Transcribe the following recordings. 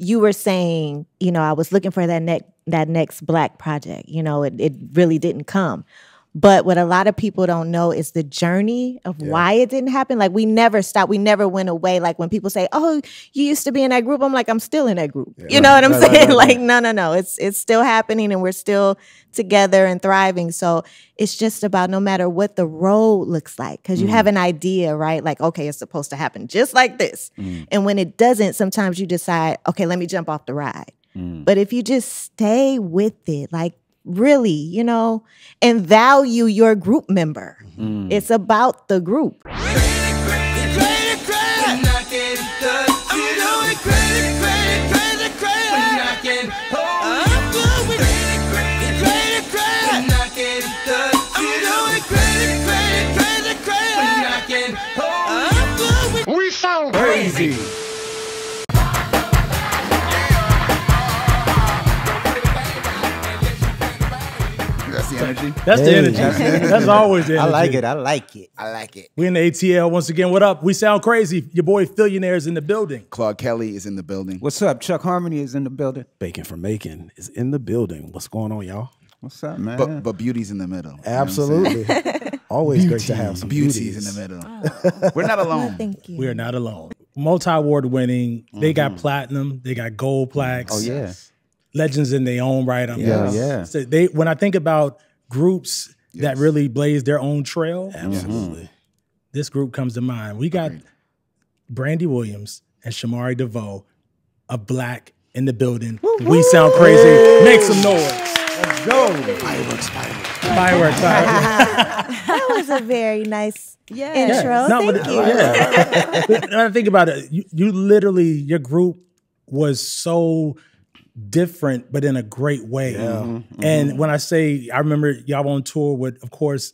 you were saying, you know, I was looking for that next Black project. You know, it really didn't come. But what a lot of people don't know is the journey of why it didn't happen. Like, we never stopped. We never went away. Like, when people say, oh, you used to be in that group, I'm like, I'm still in that group. Yeah, you know what I'm saying? Like, no. It's still happening, and we're still together and thriving. So it's just about, no matter what the road looks like, because you have an idea, right? Like, okay, it's supposed to happen just like this. And when it doesn't, sometimes you decide, okay, let me jump off the ride. But if you just stay with it, like, really, you know, and value your group member. It's about the group. We sound crazy. That's the energy. That's always the energy. I like it. I like it. I like it. We're in the ATL once again. What up? We sound crazy. Your boy Fillionaire is in the building. Claude Kelly is in the building. What's up? Chuck Harmony is in the building. Bacon from Macon is in the building. What's going on, y'all? What's up, man? But beauty's in the middle. Absolutely. Always great to have some beauties in the middle. Oh. We're not alone. No, thank you. We are not alone. Multi-award winning. They got platinum. They got gold plaques. Oh, yeah. Legends in their own right. Yeah. So when I think about groups that really blaze their own trail, absolutely, this group comes to mind. We got Brandi Williams and Shamari DeVoe, a Black in the building. We sound crazy. Make some noise. Let's go. Fireworks. That was a very nice intro. No, thank you. I think about it. You literally, your group was so different, but in a great way. And when I say, I remember y'all on tour with, of course,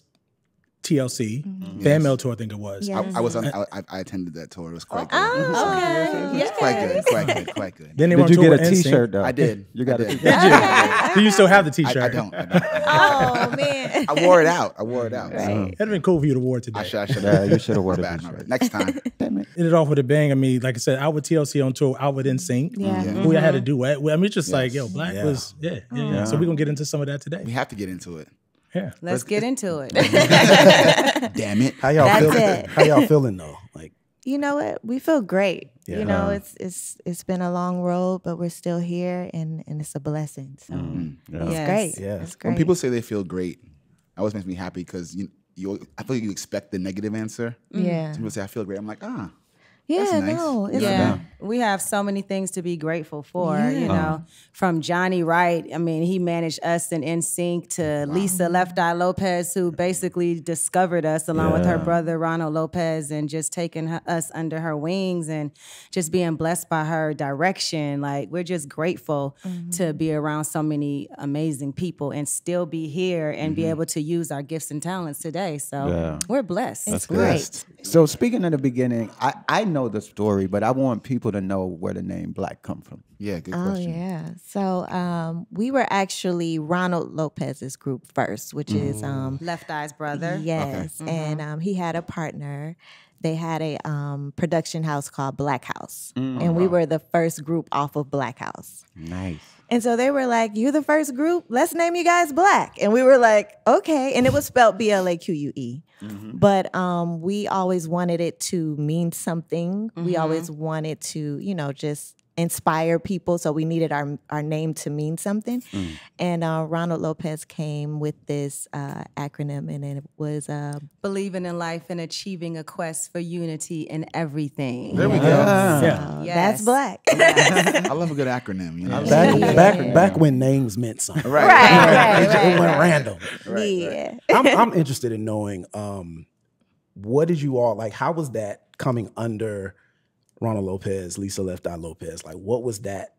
TLC, Fan Mail Tour, I think it was. I was on. I attended that tour. It was quite good. Okay. Yes. Quite good. Then did you get a T-shirt though? I did. You got a T-shirt. Do you still have the T-shirt? I don't. Oh man! I wore it out. Right. That'd been cool for you to wear today. I should. You should have worn it next time. Damn it. Ended off with a bang. I mean, like I said, out with TLC on tour, out with NSYNC. We had a duet. I mean, just like, yo, Black was So we're gonna get into some of that today. We have to get into it. Yeah. Let's get into it. Damn it. How y'all feeling? How y'all feeling though? Like, you know what? We feel great. Yeah. You know, it's been a long road, but we're still here, and it's a blessing. So it's great. Yeah. It's great. When people say they feel great, it always makes me happy, because I feel like you expect the negative answer. Yeah. People say I feel great. I'm like, ah. Yeah, that's nice. We have so many things to be grateful for, you know, from Johnny Wright. I mean, he managed us in NSYNC, to Lisa Left Eye Lopez, who basically discovered us along with her brother, Ronald Lopez, and just taking us under her wings and just being blessed by her direction. Like, we're just grateful to be around so many amazing people and still be here and be able to use our gifts and talents today. So we're blessed. That's great. So speaking of the beginning, I know the story, but I want people to know where the name Black come from. Yeah, good question. Oh, yeah. So we were actually Ronald Lopez's group first, which is Left Eye's brother. Yes, and he had a partner. They had a production house called Black House, and we were the first group off of Black House. Nice. And so they were like, "You're the first group. Let's name you guys Black." And we were like, "Okay." And it was spelled BLAQUE. But we always wanted it to mean something. We always wanted to, you know, just inspire people. So we needed our name to mean something. And Ronald Lopez came with this acronym, and it was Believing in Life and Achieving a Quest for Unity in Everything. There we go. Yeah. That's Black. I love a good acronym. You know? Back when names meant something. It went random. I'm interested in knowing, what did you all, like, how was that coming under Ronald Lopez, Lisa Left Eye Lopez? Like, what was that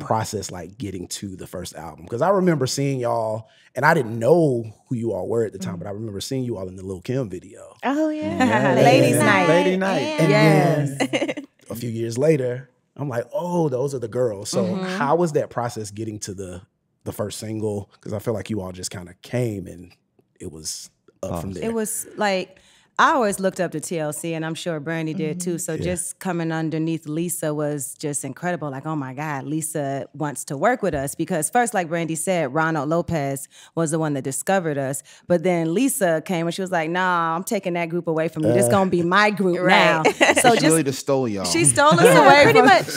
process like getting to the first album? Because I remember seeing y'all, and I didn't know who you all were at the time, but I remember seeing you all in the Lil' Kim video. Oh, yeah. Ladies Night. Lady Night. And then a few years later, I'm like, oh, those are the girls. So how was that process getting to the first single? Because I feel like you all just kind of came, and it was up from there. It was like... I always looked up to TLC, and I'm sure Brandy did too. So just coming underneath Lisa was just incredible. Like, oh my God, Lisa wants to work with us, because first, like Brandy said, Ronald Lopez was the one that discovered us. But then Lisa came and she was like, nah, I'm taking that group away from you. It's gonna be my group now. So she really just stole y'all. She stole us away pretty much.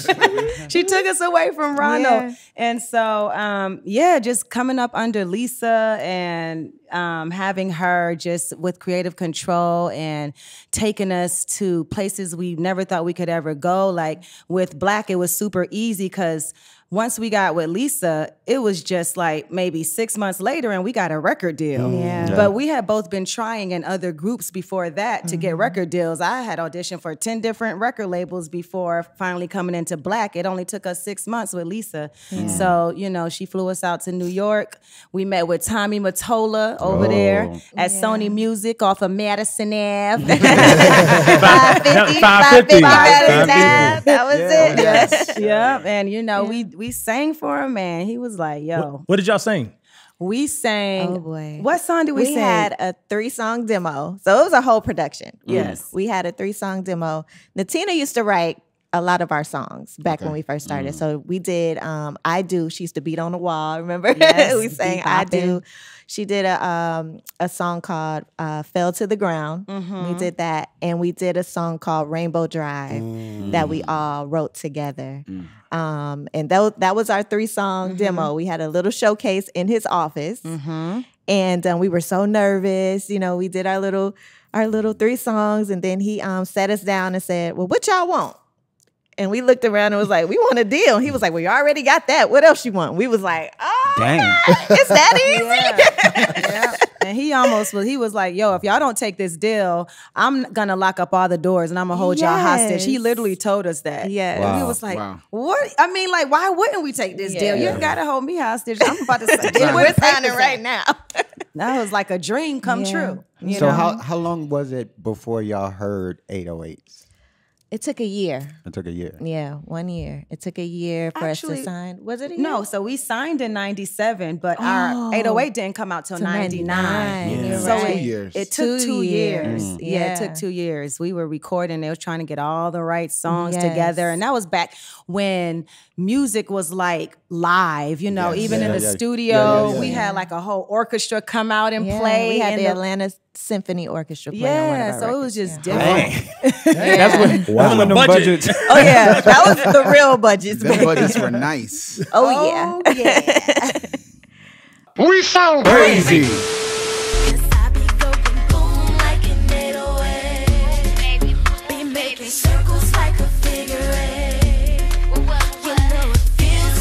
She took us away from Ronald. Yeah. And so yeah, just coming up under Lisa and having her just with creative control and taking us to places we never thought we could ever go. Like with Black, it was super easy because once we got with Lisa, it was just like maybe 6 months later and we got a record deal. Yeah. But we had both been trying in other groups before that to get record deals. I had auditioned for 10 different record labels before finally coming into Black. It only took us 6 months with Lisa. Yeah. So, you know, she flew us out to New York. We met with Tommy Mottola over there at Sony Music off of Madison Ave. 550. That was it. Yes. Yep. And, you know, we sang for him, man. He was like, yo. What did y'all sing? We sang, what song did we sing? We had a 3-song demo. So it was a whole production. Yes. We had a 3-song demo. Natina used to write a lot of our songs back when we first started. So we did I Do. She used to beat on the wall, remember? Yes, we sang I Do. She did a song called Fell to the Ground. We did that. And we did a song called Rainbow Drive that we all wrote together. And that was our 3-song demo. We had a little showcase in his office. And we were so nervous. You know, we did our little 3 songs. And then he sat us down and said, well, what y'all want? And we looked around and was like, we want a deal. He was like, well, you already got that. What else you want? We was like, oh, dang. God, it's that easy. And he almost was, he was like, yo, if y'all don't take this deal, I'm going to lock up all the doors and I'm going to hold y'all hostage. He literally told us that. And he was like, what? I mean, like, why wouldn't we take this deal? You got to hold me hostage. I'm about to we're signing right now. That was like a dream come true. You know? How long was it before y'all heard 808s? It took a year. It took a year. Yeah, 1 year. It took a year for us to sign. Was it a year? No, so we signed in 97, but our 808 didn't come out till 99. Yeah. So it took 2 years. Yeah, it took 2 years. We were recording. They were trying to get all the right songs together. And that was back when music was like live, you know, even in the studio. We had like a whole orchestra come out and play. We had the Atlanta Symphony Orchestra playing on one of our records. It was just different. That's what on the budget. Oh yeah, that was the real budgets. The budgets were nice. Oh, yeah. We sound crazy.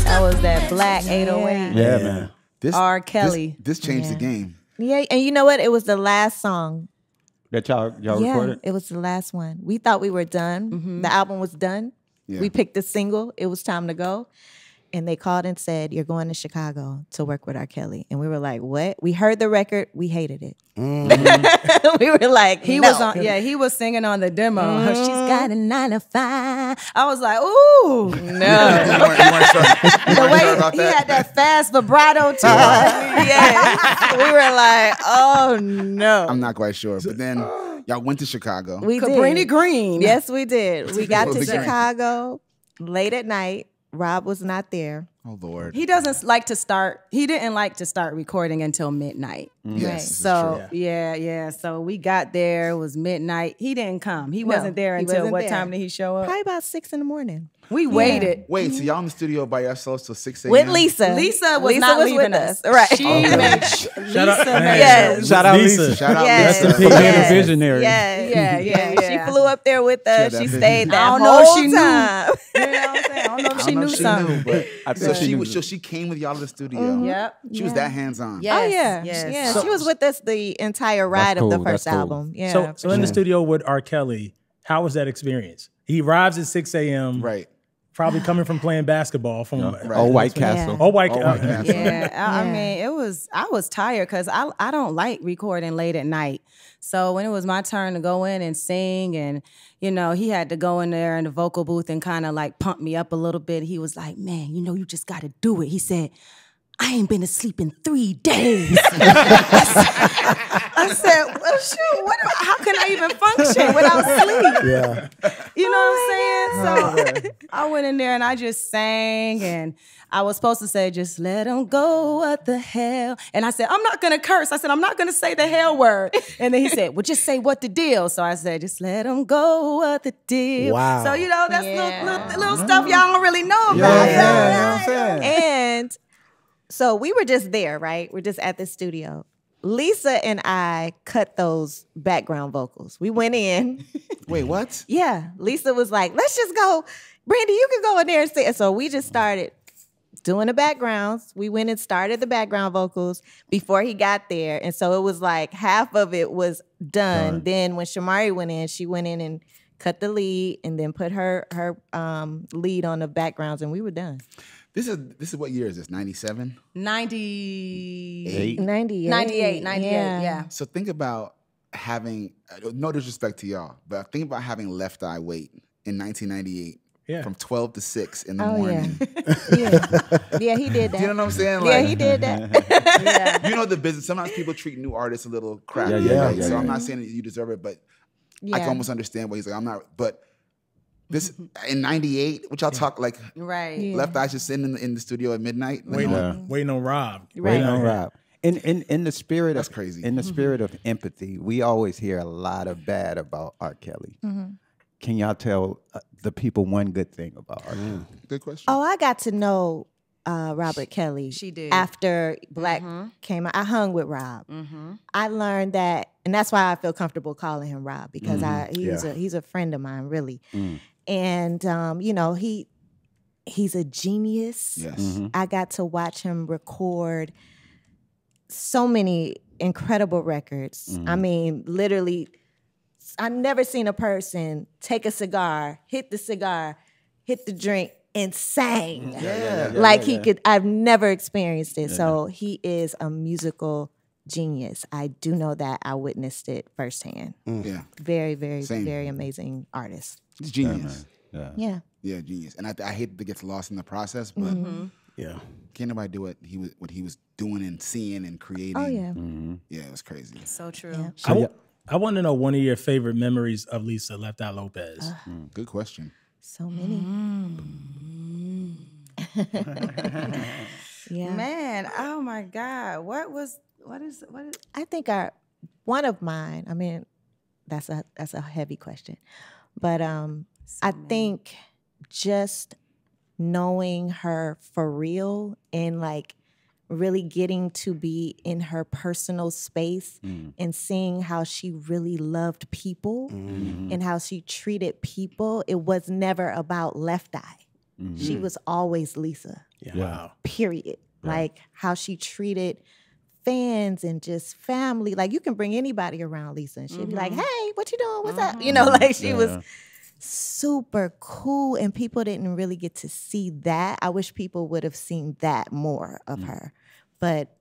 That was that Black 808. Yeah, man. R. Kelly. This changed the game. Yeah, and you know what? It was the last song that y'all recorded? It was the last one. We thought we were done. The album was done. We picked a single. It was time to go. And they called and said, you're going to Chicago to work with R. Kelly. And we were like, what? We heard the record. We hated it. We were like, he was on, he was singing on the demo. She's got a 9-to-5. I was like, ooh, no. The way he had that fast vibrato to it. We were like, oh no. I'm not quite sure, but then y'all went to Chicago. We Cabrini Green. Yes, we did. We got to Chicago late at night. Rob was not there. Oh Lord. He doesn't like to start. He didn't like to start recording until midnight. Yes. So so we got there. It was midnight. He didn't come. He wasn't there until what time did he show up? Probably about 6 in the morning. We waited. Wait, so y'all in the studio by yourselves till 6 a.m. with Lisa? Lisa was not leaving us. Right. She made Shout out Lisa. Shout out Lisa. That's the visionary. Yeah. She flew up there with us. She stayed that whole time. I don't know if she knew something. But I think she came with y'all to the studio. She was that hands-on. She was with us the entire ride of the first album. So in the studio with R. Kelly, how was that experience? He arrives at 6 a.m. Right. Probably coming from playing basketball from Old White Castle. Old White Castle. I mean, it was, I was tired because I don't like recording late at night. So when it was my turn to go in and sing, and you know, he had to go in there in the vocal booth and kind of like pump me up a little bit. He was like, man, you know, you just got to do it. He said, I ain't been asleep in 3 days. I said, well, shoot, how can I even function without sleep? Yeah. You know what I'm saying? So I went in there and I just sang, and I was supposed to say, just let them go, what the hell? And I said, I'm not going to curse. I said, I'm not going to say the hell word. And then he said, well, just say what the deal. So I said, just let them go, what the deal. Wow. So, you know, that's little stuff y'all don't really know about. Yeah, you know what I'm saying? And so we were just there, right? We're just at the studio. Lisa and I cut those background vocals. We went in. Wait, what? Yeah. Lisa was like, let's just go. Brandy, you can go in there and sing. So we just started doing the backgrounds. We went and started the background vocals before he got there. And so it was like half of it was done. Right. Then when Shamari went in, she went in and cut the lead and then put her lead on the backgrounds, and we were done. This is what year is this? 97? 98. 98, yeah. So think about having, no disrespect to y'all, but think about having Left Eye Wait in 1998. Yeah. From 12 to 6 in the morning. Yeah. Yeah, he did that. You know what I'm saying? Like, yeah, he did that. Yeah. You know the business. Sometimes people treat new artists a little crappy. Yeah, right? So I'm not saying that you deserve it, but yeah. I can almost understand what he's like. I'm not, but this in 98, which y'all talk like, Left Eye just sitting in the studio at midnight. Waiting on Rob. Waiting on Rob. In the spirit of, in the spirit of empathy, we always hear a lot of bad about R. Kelly. Can y'all tell the people one good thing about R. Kelly? Good question. Oh, I got to know Robert Kelly. She did. After Black came out, I hung with Rob. I learned that, and that's why I feel comfortable calling him Rob, because he's a friend of mine, really. And you know, he's a genius. Yes. I got to watch him record so many incredible records. I mean, literally, I've never seen a person take a cigar, hit the drink, and sang. Like he could, I've never experienced it. So he is a musical genius. I do know that. I witnessed it firsthand. Yeah. Very, very, very amazing artist. It's genius. Yeah, genius. And I hate that it gets lost in the process, but can't nobody do what he was doing and seeing and creating. Oh, yeah. Yeah, it was crazy. It's so true. Yeah. So, I want to know one of your favorite memories of Lisa Left Eye Lopez. Good question. So many. Yeah. Man, oh my God. What is I think one of mine, I mean, that's a heavy question. But I think just knowing her for real and like really getting to be in her personal space and seeing how she really loved people and how she treated people. It was never about Left Eye. She was always Lisa. Yeah. Wow. Period. Yeah. Like how she treated fans and just family. Like you can bring anybody around Lisa and she'd be like, hey, what you doing? What's up? You know, like she was super cool, and people didn't really get to see that. I wish people would have seen that more of her. But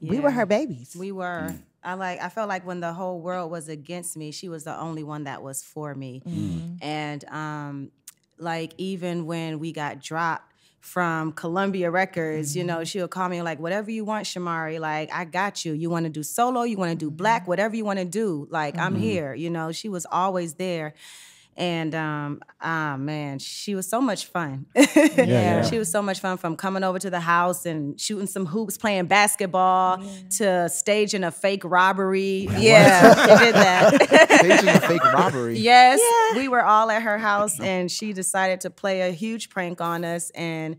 we were her babies. We were. I felt like when the whole world was against me, she was the only one that was for me. And like even when we got dropped from Columbia Records, you know, she would call me like, whatever you want, Shamari, like, I got you. You want to do solo, you want to do Black, whatever you want to do, like, I'm here. You know, she was always there. And, man, she was so much fun. She was so much fun, from coming over to the house and shooting some hoops, playing basketball, to staging a fake robbery. She did that. Staging a fake robbery? Yes. Yeah. We were all at her house, and she decided to play a huge prank on us, and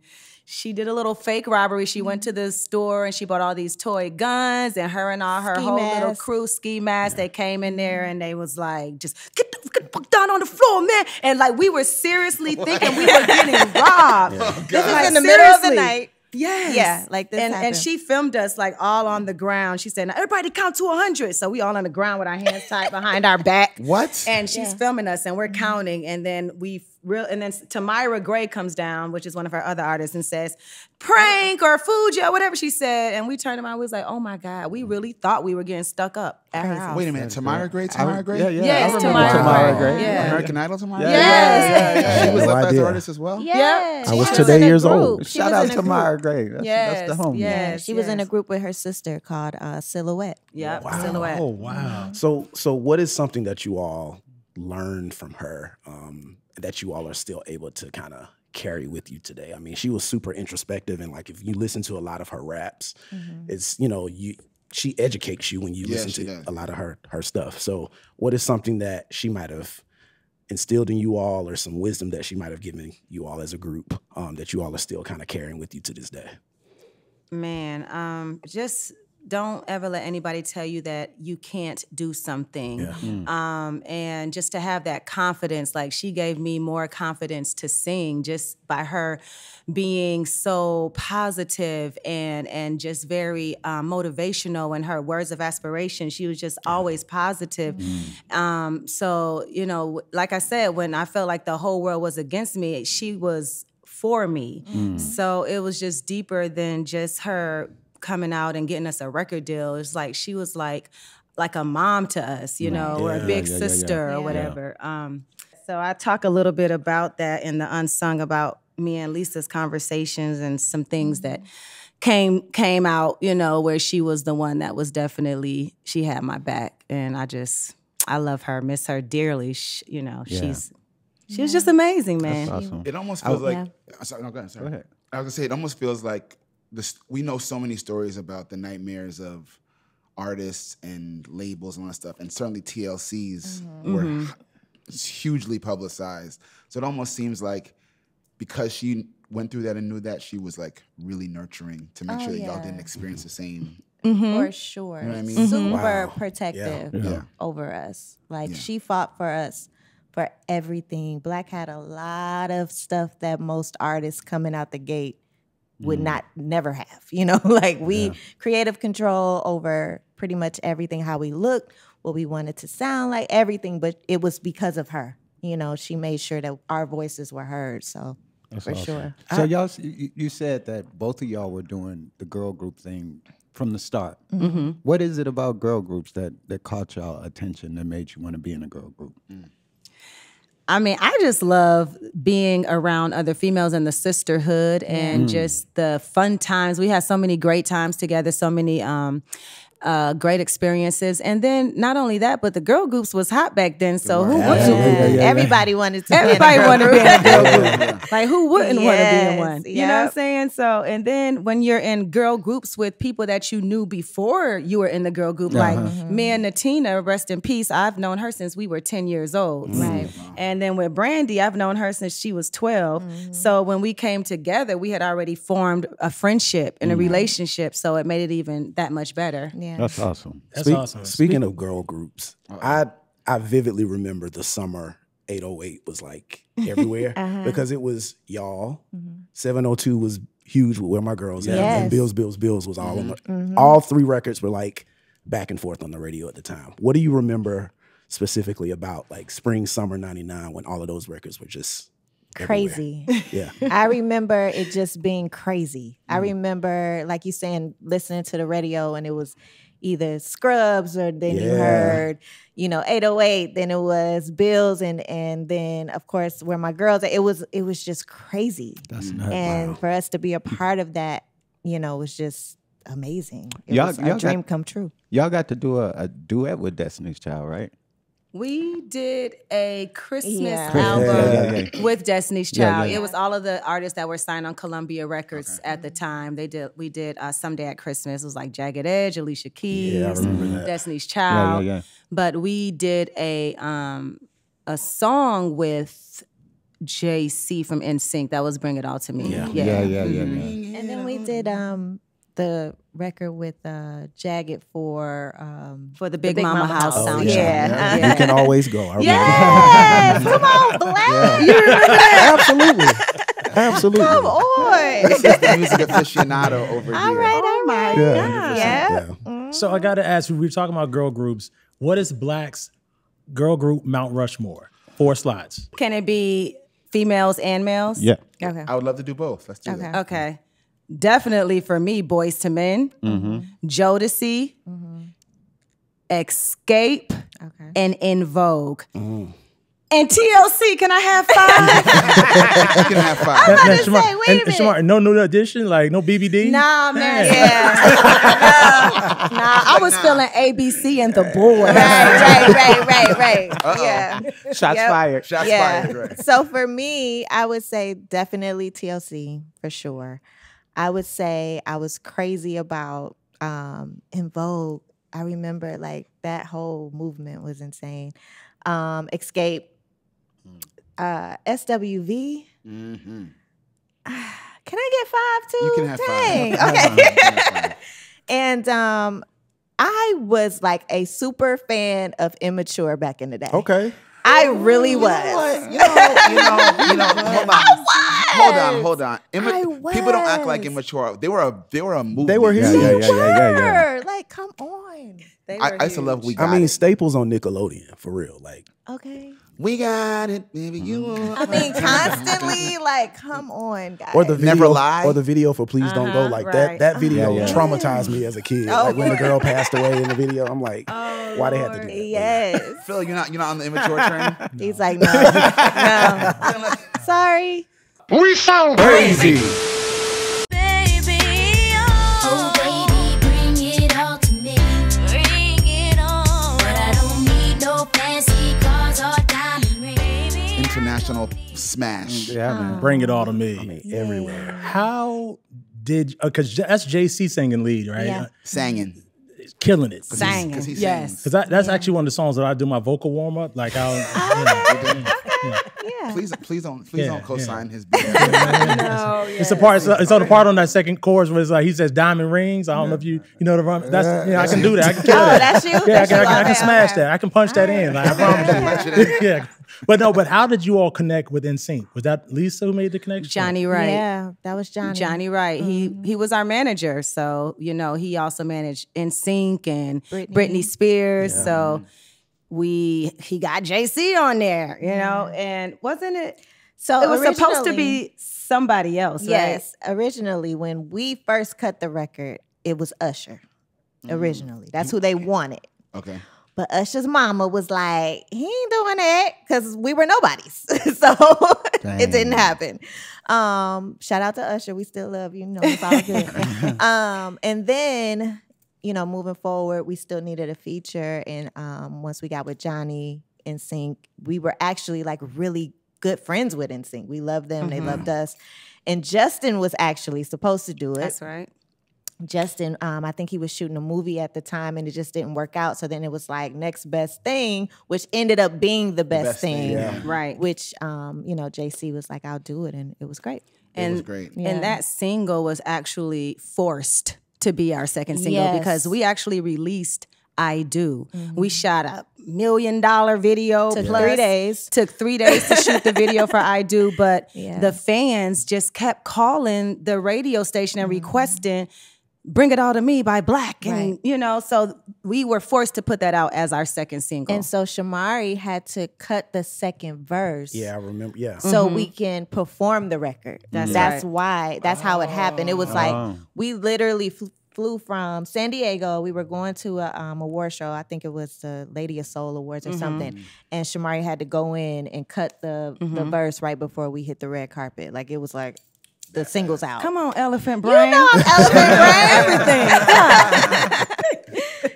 she did a little fake robbery. She went to the store and she bought all these toy guns, and her and all her little crew, ski masks. They came in there and they was like, just get the fuck down on the floor, man. And like we were seriously thinking we were getting robbed. This was like, in the middle of the night. Yes. Yeah, like this happened. And she filmed us like all on the ground. She said, now everybody count to 100. So we all on the ground with our hands tied behind our back. And she's filming us and we're counting. And then we real. And then Tamira Gray comes down, which is one of her other artists, and says, prank or Fuji, whatever she said. And we turned around, we was like, oh my God, we really thought we were getting stuck up at her house. Wait a minute, Tamira Gray? Tamira Gray? Yeah, yeah. Yes, Tamira Gray. Yeah. American Idol Tamira? Yeah. Yes. She was up as an artist as well? Yeah. I was today years old. Shout out to Tamira Gray. That's the homie. Yeah. She was in a group with her sister called Silhouette. Yeah, Silhouette. Oh, wow. So what is something that you all learned from her that you all are still able to kind of carry with you today? I mean, she was super introspective, and like if you listen to a lot of her raps, it's, you know, she educates you when you listen to a lot of her stuff. So what is something that she might have instilled in you all, or some wisdom that she might have given you all as a group that you all are still kind of carrying with you to this day? Man, just don't ever let anybody tell you that you can't do something. Yeah. And just to have that confidence, like she gave me more confidence to sing just by her being so positive and just very motivational in her words of aspiration. She was just always positive. So, you know, like I said, when I felt like the whole world was against me, she was for me. So it was just deeper than just her coming out and getting us a record deal. It's like she was like a mom to us, you know, or a big sister or whatever. So I talk a little bit about that in the Unsung, about me and Lisa's conversations and some things that came out, you know, where she was the one that was definitely, she had my back. And I love her, miss her dearly. You know, she was just amazing, man. That's awesome. It almost feels like, sorry, no, go ahead, sorry. Go ahead. I was gonna say, it almost feels like we know so many stories about the nightmares of artists and labels and all that stuff, and certainly TLCs were hugely publicized. So it almost seems like because she went through that and knew that, she was like really nurturing to make sure that y'all didn't experience the same. For sure. You know what I mean? Super protective over us. Like she fought for us. For everything. Black had a lot of stuff that most artists coming out the gate would never have, you know, like we creative control over pretty much everything, how we looked, what we wanted to sound like, everything, but it was because of her. You know, she made sure that our voices were heard, so that's for awesome. Sure. So y'all, you said that both of y'all were doing the girl group thing from the start. What is it about girl groups that caught y'all attention, that made you want to be in a girl group? I mean, I just love being around other females and the sisterhood and just the fun times. We had so many great times together, so many great experiences. And then not only that, but the girl groups was hot back then, so who wouldn't? Everybody wanted to be in a girl group. Like, who wouldn't want to be in one? You know what I'm saying? So, and then when you're in girl groups with people that you knew before you were in the girl group, like me and Natina, rest in peace, I've known her since we were 10 years old. Right. And then with Brandy, I've known her since she was 12. So when we came together, we had already formed a friendship and a relationship, so it made it even that much better. Yeah. That's awesome. Speaking of girl groups, I vividly remember the summer 808 was like everywhere because it was y'all. 702 was huge with Where My Girls At, and Bills, Bills, Bills was all on the, all three records were like back and forth on the radio at the time. What do you remember specifically about like spring, summer 99 when all of those records were just crazy everywhere? I remember it just being crazy. I remember, like you saying, listening to the radio, and it was either Scrubs, or then you heard, you know, 808, then it was Bills, and then of course Where My Girls At. It was just crazy. That's nuts. And for us to be a part of that, you know, was just amazing. It was a dream come true. Y'all got to do a duet with Destiny's Child, right? We did a Christmas album with Destiny's Child. It was all of the artists that were signed on Columbia Records at the time. We did Someday at Christmas. It was like Jagged Edge, Alicia Keys, Destiny's Child. But we did a song with JC from NSYNC. That was Bring It All to Me. And then we did the record with Jagged for the Big Mama House soundtrack. You Can Always Go. Yes, come on, Black. You remember that? Absolutely. Come on. This is the music aficionado over here. All right. Yeah. So I got to ask you, we were talking about girl groups. What is Black's girl group Mount Rushmore? 4 slides. Can it be Females and males? Yeah. Okay. I would love to do both. Let's do that. Okay. Definitely for me, Boys to Men, Jodeci, Escape, and In Vogue. And TLC, can I have five? You can have five. I'm about to say, wait a minute. Shamar, no new edition? Like, no BBD? Nah, man. Yeah. Nah, I was feeling ABC and The Boys. Right. Yeah. Shots fired. Right. So for me, I would say definitely TLC, for sure. I would say I was crazy about In Vogue. I remember, like, that whole movement was insane. Escape, SWV. Can I get five too? You can have five. Okay. And I was like a super fan of Immature back in the day. Okay. I really was. Hold on. People don't act like Immature. They were a movement. They were here. Yeah. Like, come on. I used to love We Got It. I mean, staples on Nickelodeon, for real. Like, okay. We got it, baby. You I mean, constantly, like, come on, guys. Or the video, Never Lie. Or the video for Please Don't Go. Like, that video traumatized me as a kid. Like, when the girl passed away in the video, I'm like, why they had to do that? Yes. Like, Phil, you're not on the Immature train? No. He's like, no. Sorry. We sound crazy. International smash. Yeah, man. Bring it all to me. I mean, everywhere. How did, because that's JC singing lead, right? Yeah. Singing. Killing it. Because he sang. That's actually one of the songs that I do my vocal warm up. Like, Please don't co-sign his beat. It's on the part on that second chorus where it's like he says diamond rings. I don't know if you know the rhyme. I can do that. I can kill that. That's you. Yeah, I can smash that. I can punch that in. Like, I promise you. Yeah. But how did you all connect with NSYNC? Was that Lisa who made the connection? Johnny Wright. Yeah, that was Johnny. Johnny Wright. He was our manager, so he also managed NSYNC and Britney Spears. Yeah. So he got JC on there, and wasn't it? So it was supposed to be somebody else. Right? Yes, originally when we first cut the record, it was Usher. Originally, that's who they wanted. Okay. But Usher's mama was like, he ain't doing that, because we were nobodies. So it didn't happen. Shout out to Usher. We still love you. It's all good. And then, moving forward, we still needed a feature. And once we got with Johnny and NSYNC, we were actually like really good friends with NSYNC. We loved them. They loved us. And Justin was actually supposed to do it. That's right. Justin, I think he was shooting a movie at the time and it just didn't work out. So then it was like next best thing, which ended up being the best thing. Yeah. Right. Which, JC was like, I'll do it. And it was great. And that single was actually forced to be our second single because we actually released I Do. We shot a $1 million video. Took 3 days to shoot the video for I Do. But the fans just kept calling the radio station and requesting Bring It All to Me by Black. And, so we were forced to put that out as our second single. And so Shamari had to cut the second verse. Yeah, I remember. Yeah. So we can perform the record. That's how it happened. It was like we literally flew from San Diego. We were going to a award show. I think it was the Lady of Soul Awards or something. And Shamari had to go in and cut the verse right before we hit the red carpet. Like, it was like, the single's out. Come on, elephant brain. You know I'm elephant brain. Everything.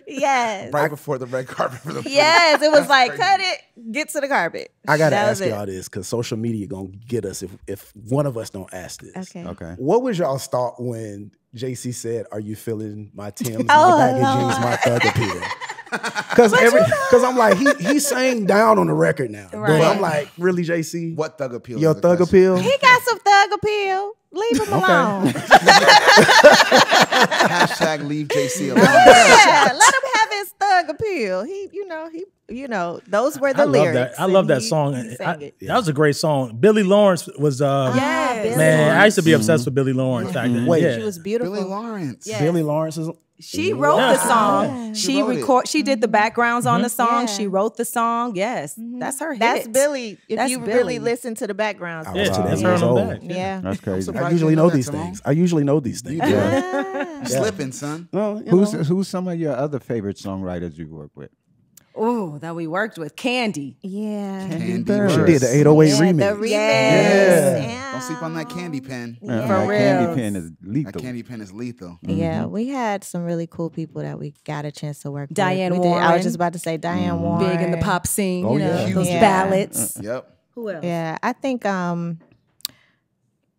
Yes. Right before the red carpet. For the yes, it was like, cut it, get to the carpet. I got to ask y'all this, because social media going to get us if one of us don't ask this. Okay. What was y'all's thought when JC said, are you feeling my Tim's, my baggy jeans, my thug appeal? Because I'm like, he sang down on the record now. Right. But I'm like, really, JC? What thug appeal? Your thug appeal? He got some thug appeal. Leave him alone. Hashtag leave JC alone. Yeah, let him have his thug appeal. Those were the lyrics. I love that song. That was a great song. Billy Lawrence was, man, I used to be obsessed with Billy Lawrence back then. Wait, she was beautiful. Billy Lawrence. Yes. Billy Lawrence is She wrote the song. She did the backgrounds on the song. She wrote the song. Yes, that's her hit. That's Billy. If you really listen to the backgrounds, yeah, that's her on the back. Yeah, that's crazy. I usually know these things. I usually know these things. Slipping, son. Who's some of your other favorite songwriters you work with? Oh, that we worked with Candy. Yeah. Candy Burris. She did the 808 remix. The remix. Yeah. Yeah. Don't sleep on that candy pen. Yeah. For real. Candy pen is lethal. That candy pen is lethal. Mm-hmm. Yeah, we had some really cool people that we got a chance to work with. Diane Warren. I was just about to say Diane Warren. Big in the pop scene, you know, those ballads. Yep. Who else? Yeah, I think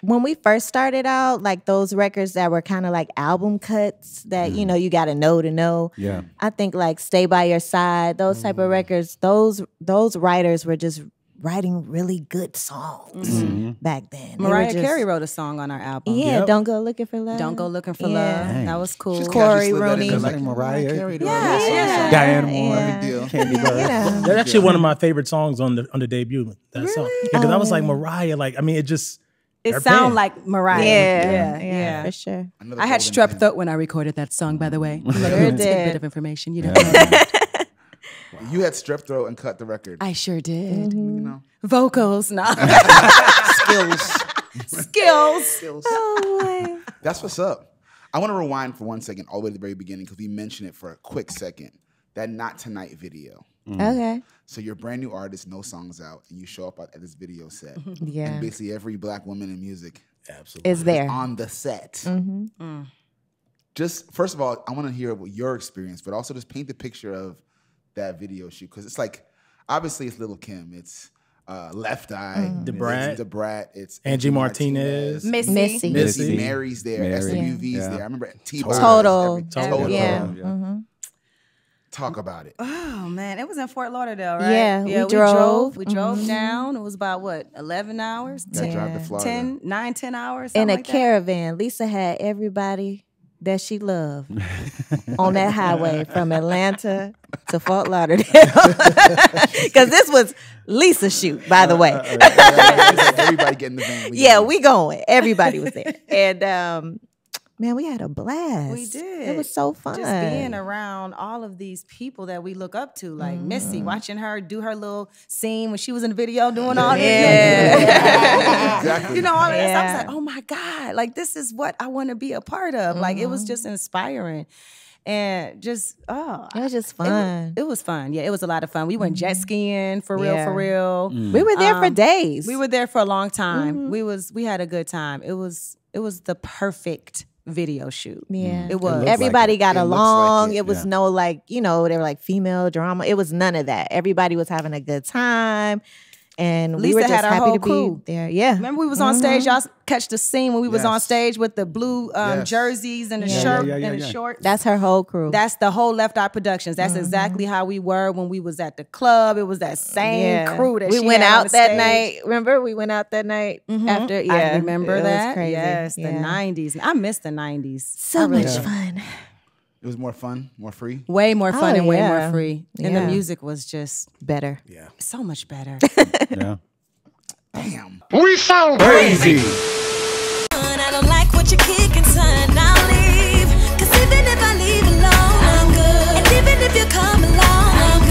when we first started out, like those records that were kind of like album cuts that, you know, you got to know. Yeah. I think like Stay By Your Side, those type of records, those writers were just writing really good songs back then. Mariah Carey wrote a song on our album. Yeah, Don't Go Looking for Love. Don't Go Looking for Love. Dang. That was cool. Corey Rooney. Like Mariah Carey. Yeah. Diane Warren. Candy Bird. That's actually one of my favorite songs on the debut. That song. Because I was like, Mariah, like, I mean, it just... It sounds like Mariah. Yeah, for sure. I had strep throat when I recorded that song, by the way. Like, a bit of information, you know. You had strep throat and cut the record. I sure did. You know. Vocals, nah. Skills. Oh boy. That's what's up. I want to rewind for 1 second, all the way to the very beginning, because we mentioned it for a quick second. That Not Tonight video. Okay. So you're a brand new artist, no songs out, and you show up at this video set. Yeah. And basically every black woman in music is there on the set. Just first of all, I want to hear about your experience, but also just paint the picture of that video shoot, because it's like obviously it's Lil' Kim, it's Left Eye, the Brat, it's Angie Martinez, Missy, Mary's there, SWV's there. I remember Total. Yeah. Talk about it. Oh, man. It was in Fort Lauderdale, right? Yeah, we drove down. It was about, what, 11 hours? Ten, nine, 10 hours. In a caravan. Lisa had everybody that she loved on that highway from Atlanta to Fort Lauderdale. Because this was Lisa's shoot, by the way. Everybody getting the van. Yeah, we going. Everybody was there. And... man, we had a blast. We did. It was so fun. Just being around all of these people that we look up to, like Missy, watching her do her little scene when she was in the video doing all this. Yeah. Exactly. You know, all this. I was like, oh my God, like this is what I want to be a part of. Like it was just inspiring. And just, it was just fun. It was fun. Yeah, it was a lot of fun. We went jet skiing for real. We were there for days. We were there for a long time. We had a good time. It was the perfect video shoot. Yeah. It was. Everybody got along. It was no like, you know, they were like female drama. It was none of that. Everybody was having a good time. And we were just happy to be there. Yeah. Remember we was on stage. Y'all catch the scene when we was on stage with the blue jerseys and the shirt and the shorts. That's her whole crew. That's the whole Left Eye Productions. That's exactly how we were when we was at the club. It was that same crew that we went out that night. Remember we went out that night after. Yeah, I remember that. Was crazy. Yes, the '90s. I miss the '90s. So much fun. It was more fun, more free. Way more fun and way more free. And the music was just better. Yeah. So much better. Damn. We sound crazy. I don't like what you're kicking, son. I'll leave. Cause even if I leave alone, I'm good. And even if you come along, I'm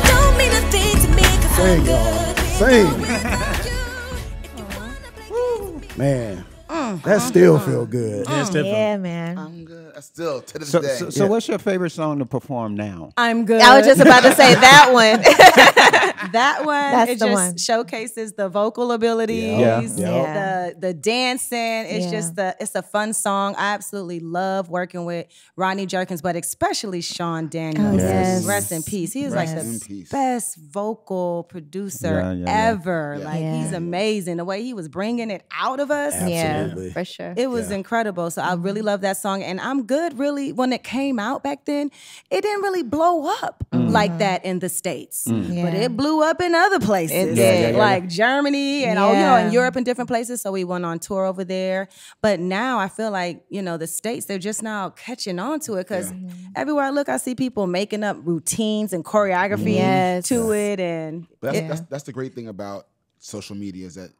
good. Don't mean a thing to me, cause I'm good. Same. Man. That still feel good. Yeah, man. I'm good. I still to this day. So what's your favorite song to perform now? I'm good. I was just about to say that one. That one showcases the vocal abilities, the dancing. It's just it's a fun song. I absolutely love working with Rodney Jerkins, but especially Sean Daniels. Oh, yes. Rest in peace. He was like the best vocal producer ever. Like he's amazing. The way he was bringing it out of us. Absolutely. Yeah. For sure. It was incredible. So I really love that song. And I'm good, really, when it came out back then, it didn't really blow up like that in the States. But it blew up in other places. It did. Like Germany and all, you know, in Europe and different places. So we went on tour over there. But now I feel like, you know, the States, they're just now catching on to it because everywhere I look, I see people making up routines and choreography to it. And that's the great thing about social media is that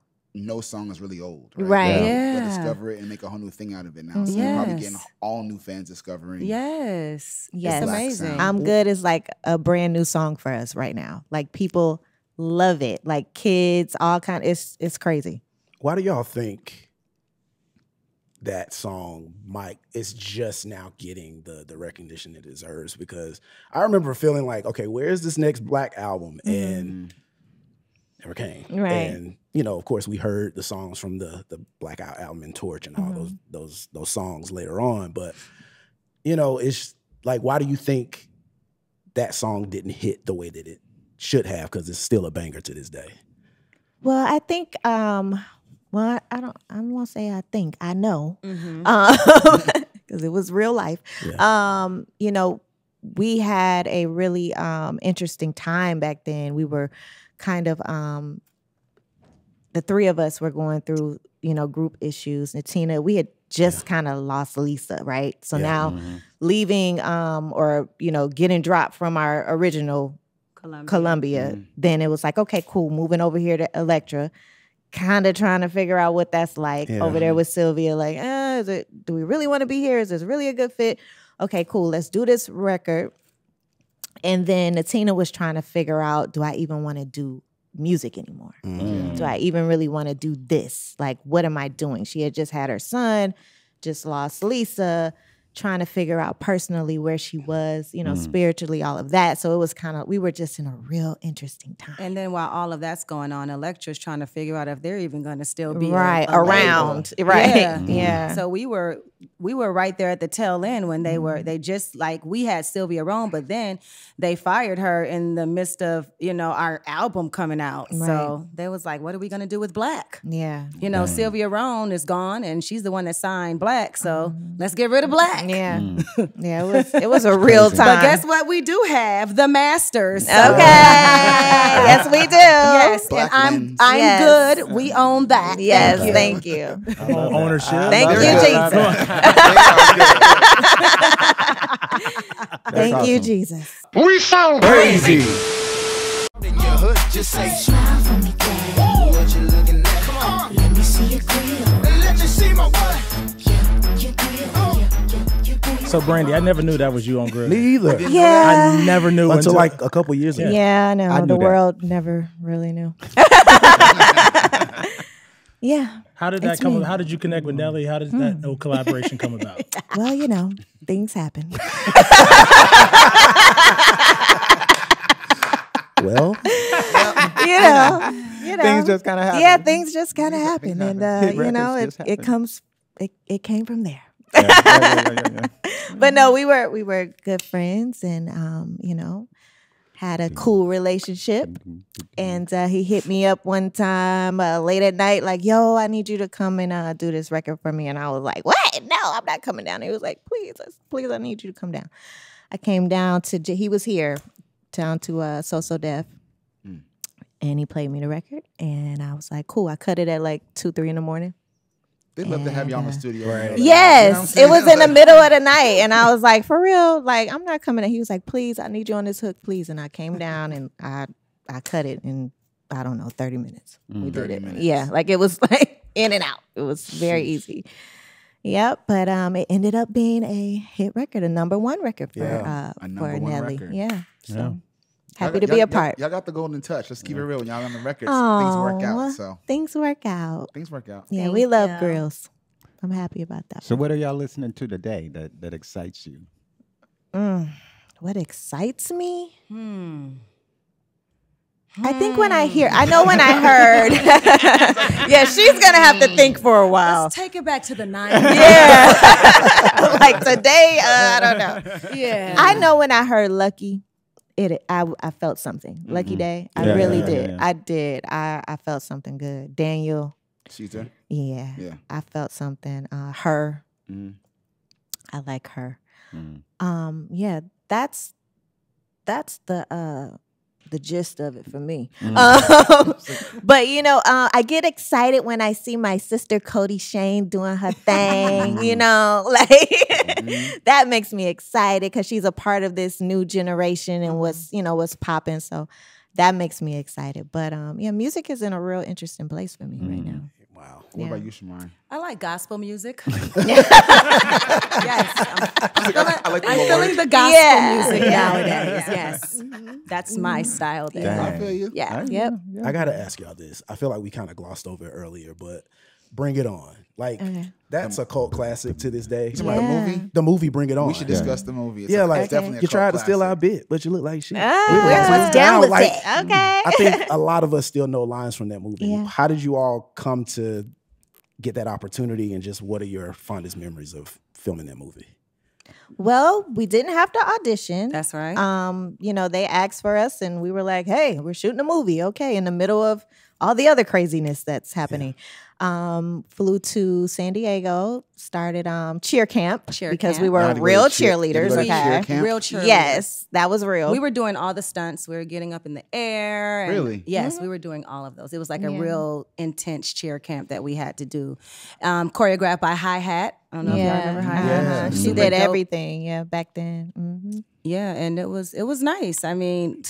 no song is really old, right? Yeah. Discover it and make a whole new thing out of it now. So yes. You're probably getting all new fans discovering. Yes, yes, it's amazing. Sound. I'm Good is like a brand new song for us right now. Like people love it. Like kids, all kind. It's crazy. Why do y'all think that song, Mike, is just now getting the recognition it deserves? Because I remember feeling like, okay, where is this next Black album? Mm-hmm. And never came. Right. And you know, of course, we heard the songs from the Blackout album and Torch and all mm-hmm. those songs later on. But you know, it's like, why do you think that song didn't hit the way that it should have? Because it's still a banger to this day. Well, I think. Well, I don't want to say I think. I know, because it was real life. Yeah. You know, we had a really interesting time back then. We were kind of the three of us were going through, you know, group issues. And Tina, we had just kind of lost Lisa, right? So now leaving or, you know, getting dropped from our original Columbia, then it was like, okay, cool, moving over here to Elektra, kind of trying to figure out what that's like over there with Sylvia. Like, do we really want to be here? Is this really a good fit? Okay, cool, let's do this record. And then Natina was trying to figure out, do I even want to do music anymore? Mm. Do I even really want to do this? Like, what am I doing? She had just had her son, just lost Lisa, trying to figure out personally where she was, you know, spiritually, all of that. So it was kind of, we were just in a real interesting time. And then while all of that's going on, Elektra's trying to figure out if they're even going to still be around. Label. Right. Yeah. Yeah. So we were right there at the tail end when they were, they just like, we had Sylvia Rome, but then they fired her in the midst of, you know, our album coming out. Right. So they was like, what are we going to do with Black? Yeah. You know, Sylvia Rome is gone and she's the one that signed Black. So let's get rid of Black. Yeah, yeah, it was a real time. But guess what? We do have the Masters. So. Okay, yes we do. Yes, Black and I'm Good. We own that. Yes, thank you. Thank you. Ownership. Thank you, Jesus. Thank you, Jesus. We sound crazy. In your hood, just say smile for me, girl. What you looking at? Come on, let me see your grill. Let you see my butt. Yeah, your grill. So, Brandy, I never knew that was you on Grill. Me either. Yeah. I never knew. Until like a couple years ago. Yeah, no, I know. The world never really knew. Yeah. How did that come? How did you connect with Nelly? How did that whole collaboration come about? Well, you know, things happen. Well, you know. Things just kind of happen. Yeah, things just kind of happen. And, you know, it came from there. But no, we were good friends, and you know, had a cool relationship. And he hit me up one time late at night, like, "Yo, I need you to come and do this record for me." And I was like, "What? No, I'm not coming down." And he was like, "Please, I need you to come down." I came down to he was here down to So So Def, and he played me the record, and I was like, "Cool." I cut it at like 2, 3 in the morning. They'd love to have y'all in the studio. Right. Yes, you know it was in the middle of the night, and I was like, "For real, like I'm not coming." And he was like, "Please, I need you on this hook, please." And I came down and I cut it in I don't know 30 minutes. We did it, yeah. Like it was like in and out. It was very easy. Yep, but it ended up being a hit record, a #1 record for Nelly. Yeah. So. Yeah. Happy to be a part. Y'all got the golden touch. Let's keep it real. Y'all on the records. Things work out. So things work out. Things work out. Yeah, we love Grills. I'm happy about that. So what are y'all listening to today that excites you? What excites me? I think when I hear, I know when I heard. Yeah, she's going to have to think for a while. Let's take it back to the 90s. Yeah. Like today, I don't know. Yeah. I know when I heard Lucky. I felt something. Lucky Day. I really did. I did. I felt something good. Daniel. Caesar. Yeah. Yeah. I felt something. Her. I like her. Yeah. That's the gist of it for me. But you know, I get excited when I see my sister Cody Shane doing her thing. You know, like. That makes me excited because she's a part of this new generation and what's popping. So that makes me excited. But yeah, music is in a real interesting place for me right now. Wow. What about you, Shamari? I like gospel music. I'm feeling the gospel music nowadays. Yes. That's my style there. Dang. I feel you. Yeah. I got to ask y'all this. I feel like we kind of glossed over it earlier, but Bring It On. Like, that's a cult classic to this day. Yeah. Like, the movie Bring It On. We should discuss the movie. It's definitely a you tried to steal our bit, but you look like shit. We was down with it. Okay. I think a lot of us still know lines from that movie. Yeah. How did you all come to get that opportunity, and just what are your fondest memories of filming that movie? Well, we didn't have to audition. That's right. You know, they asked for us, and we were like, hey, we're shooting a movie, okay, in the middle of all the other craziness that's happening. Yeah. Flew to San Diego, started cheer camp because we were real cheerleaders. Okay, real cheerleaders. Yes, that was real. We were doing all the stunts. We were getting up in the air. And really? Yes, we were doing all of those. It was like a real intense cheer camp that we had to do. Choreographed by Hi-Hat. I don't know if y'all remember Hi-Hat. She did everything. Yeah, back then. Yeah, and it was nice. I mean.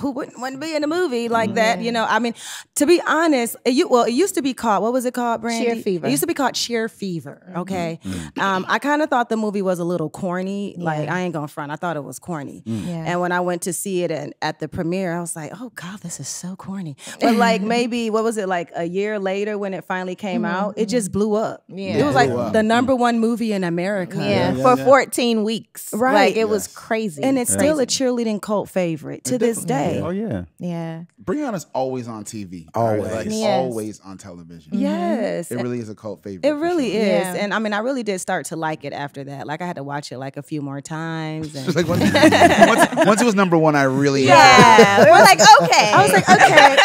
Who wouldn't be in a movie like that? You know, I mean, to be honest, it used to be called, what was it called, Brandy? Cheer Fever. It used to be called Cheer Fever, okay? I kind of thought the movie was a little corny. Like, I ain't gonna front, I thought it was corny. And when I went to see it at the premiere, I was like, oh God, this is so corny. But like maybe, what was it, like a year later when it finally came out, it just blew up. It was like the #1 movie in America. For 14 weeks. Right. Like, it was crazy. And it's still a cheerleading cult favorite to this day. Oh yeah. Yeah. Bring It On is always on TV. Always. Like, always on television. Yes. It really is a cult favorite. It really is. Yeah. And I mean, I really did start to like it after that. Like, I had to watch it like a few more times. And like once it was #1, I really enjoyed it. We're like, okay. I was like, okay.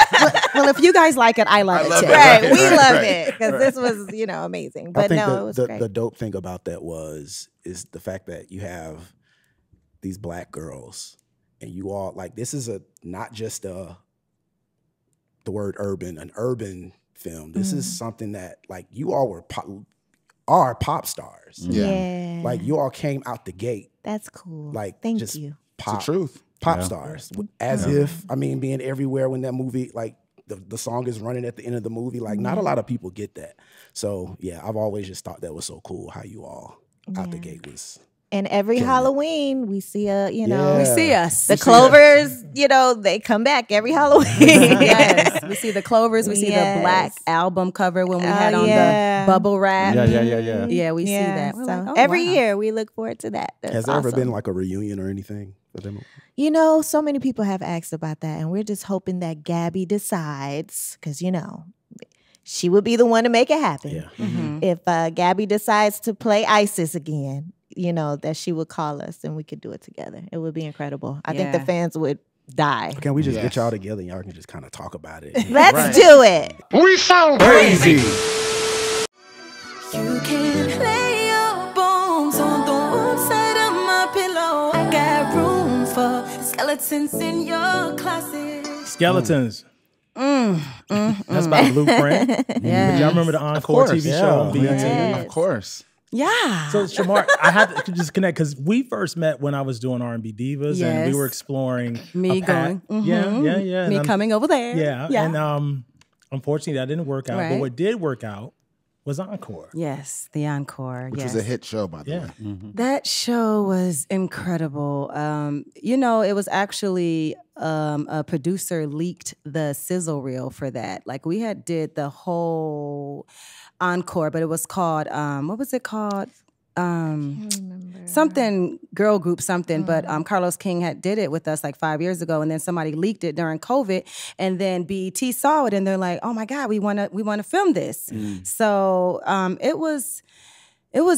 Well, if you guys like it, I love it too. Right. We love it. Because this was, you know, amazing. But I think it was great. The dope thing about that is the fact that you have these Black girls. And you all, like, this is not just an urban film. This is something that, like, you all were pop stars. Yeah. Like, you all came out the gate. That's cool. Like, thank you. It's the truth. Pop stars. As if, I mean, being everywhere when that movie, like, the song is running at the end of the movie. Like, not a lot of people get that. So, yeah, I've always just thought that was so cool how you all out the gate was... And every Halloween, we see the Clovers, you know, they come back every Halloween. We see the Clovers. We see the Black album cover when we had on the bubble wrap. Yeah, we see that. So like, every year we look forward to that. That's awesome. Has there ever been like a reunion or anything? You know, so many people have asked about that, and we're just hoping that Gabby decides, because, you know, she would be the one to make it happen. Yeah. If Gabby decides to play Isis again, you know, that she would call us and we could do it together. It would be incredible. I think the fans would die. Can we just get y'all together and y'all can just kind of talk about it? Let's do it. We sound crazy. You can lay your bones on the one side of my pillow. I got room for skeletons in your closet. Skeletons. That's my Blueprint. But y'all remember the Encore TV show on BET? Of course. Yeah. So Shamar, I have to just connect because we first met when I was doing R&B Divas, and we were exploring me going, me and coming over there, and unfortunately that didn't work out. But what did work out was Encore. Yes, the Encore, which was a hit show, by the way. That show was incredible. You know, it was actually a producer leaked the sizzle reel for that. Like we had did the whole Encore, but it was called, what was it called? Something, girl group something, but Carlos King had did it with us like 5 years ago, and then somebody leaked it during COVID, and then BET saw it, and they're like, oh my God, we wanna film this. So it was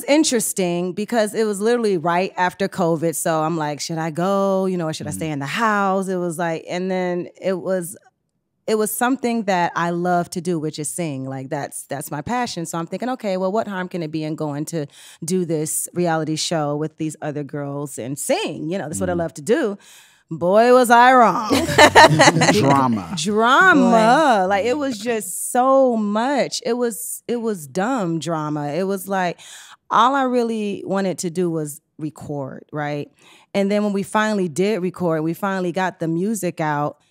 interesting because it was literally right after COVID, so I'm like, should I go, you know, or should I stay in the house? It was like, and then it was something that I love to do, which is sing. Like that's my passion. So I'm thinking, okay, well, what harm can it be in going to do this reality show with these other girls and sing? You know, that's what I love to do. Boy, was I wrong. Drama. Boy. Like it was just so much. It was dumb drama. It was like all I really wanted to do was record, right? And then when we finally did record, we finally got the music out.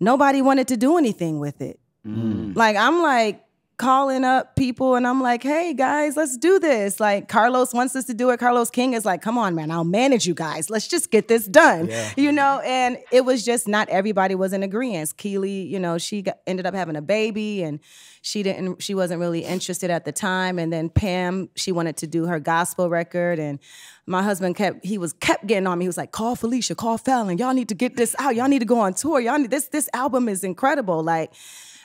nobody wanted to do anything with it. Mm. Like, I'm like calling up people and I'm like, hey guys, let's do this. Like, Carlos wants us to do it. Carlos King is like, come on, man, I'll manage you guys. Let's just get this done. Yeah. You know, and it was just not everybody was in agreement. Keely, you know, she ended up having a baby and she wasn't really interested at the time. And then Pam, she wanted to do her gospel record, and my husband kept getting on me. He was like, call Felicia, call Fallon. Y'all need to get this out. Y'all need to go on tour. Y'all need this album is incredible. Like,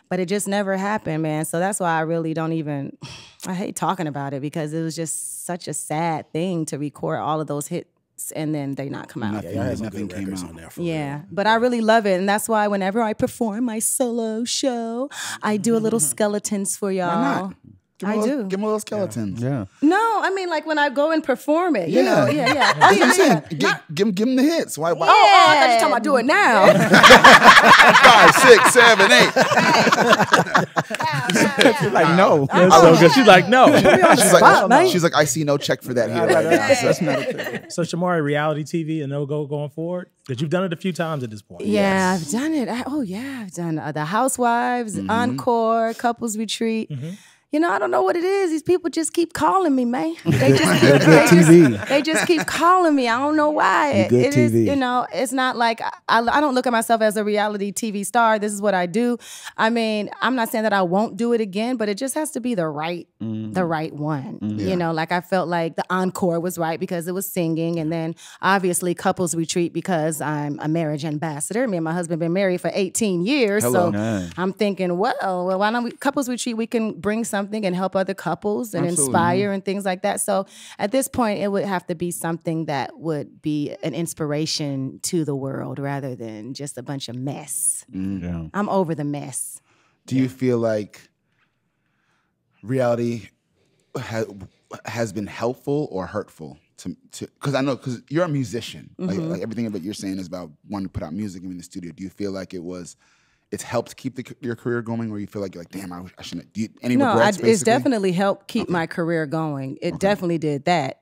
but it just never happened, man. So that's why I really don't even, I hate talking about it, because it was just such a sad thing to record all of those hits and then they not come out. Yeah, nothing came out on there for me. Yeah, but I really love it. And that's why whenever I perform my solo show, I do a little skeletons for y'all. Why not? Give them a little skeletons. Yeah. No, I mean, like when I go and perform it. You know? Yeah. That's what I'm saying. Give them the hits. Why? Yeah. Oh, I thought you were talking about do it now. 5, 6, 7, 8. She's like, no. She's like, no. She's like, I see no check for that here right now. So, Shamari, reality TV and no-go going forward? Because you've done it a few times at this point. Yeah, I've done it. I've done The Housewives, Encore, Couples Retreat. You know, I don't know what it is. These people just keep calling me, man. They just keep calling me. I don't know why. It is, you know, it's not like I don't look at myself as a reality TV star. This is what I do. I mean, I'm not saying that I won't do it again, but it just has to be the right one. You know, like I felt like the Encore was right because it was singing, and then obviously Couples Retreat because I'm a marriage ambassador. Me and my husband been married for 18 years, so I'm thinking, well, why don't we Couples Retreat? We can bring something and help other couples and inspire and things like that. So at this point, it would have to be something that would be an inspiration to the world rather than just a bunch of mess. I'm over the mess. Do you feel like reality has been helpful or hurtful? Because I know, because you're a musician. Like everything that you're saying is about wanting to put out music in the studio. Do you feel like it was... It's helped keep your career going, where you feel like you're like, damn, I shouldn't. Do you, any regrets, basically? It's definitely helped keep my career going. It definitely did that.